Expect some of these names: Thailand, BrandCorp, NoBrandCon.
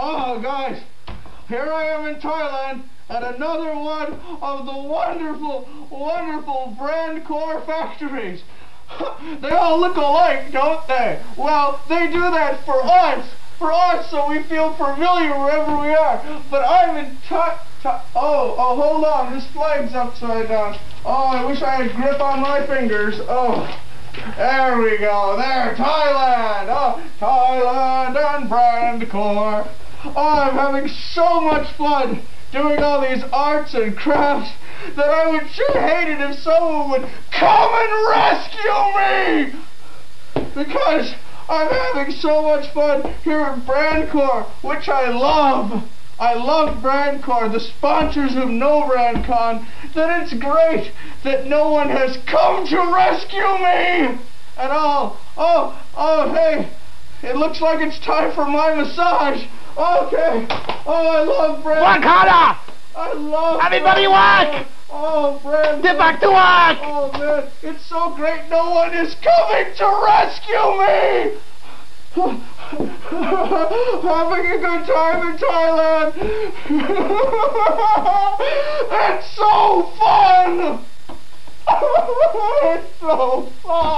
Oh guys, here I am in Thailand at another one of the wonderful, wonderful BrandCorp factories. They all look alike, don't they? Well, they do that for us, so we feel familiar wherever we are. But I'm in oh, hold on, this flag's upside down. Oh, I wish I had grip on my fingers. Oh. There we go, there, Thailand! Oh, Thailand and BrandCorp. Oh, I'm having so much fun doing all these arts and crafts that I would sure hate it if someone would come and rescue me! Because I'm having so much fun here at BrandCorp, which I love. I love BrandCorp, the sponsors of No BrandCon, that it's great that no one has come to rescue me at all. Oh, oh, hey, it looks like it's time for my massage. Okay, oh, I love BrandCorp. Work harder! I love everybody work! Oh, BrandCorp. Get back to work! Oh, man, it's so great no one is coming to rescue me! Having a good time in Thailand. It's so fun. It's so fun.